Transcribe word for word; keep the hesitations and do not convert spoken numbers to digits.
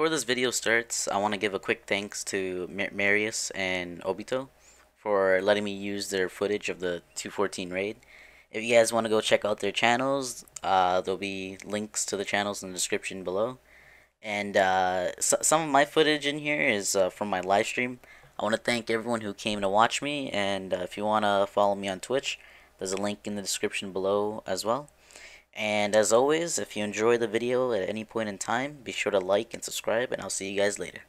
Before this video starts, I want to give a quick thanks to Marius and Obito for letting me use their footage of the two fourteen raid. If you guys want to go check out their channels, uh, there'll be links to the channels in the description below. And uh, so some of my footage in here is uh, from my live stream. I want to thank everyone who came to watch me, and uh, if you want to follow me on Twitch, there's a link in the description below as well. And as always, if you enjoy the video at any point in time, be sure to like and subscribe, and I'll see you guys later.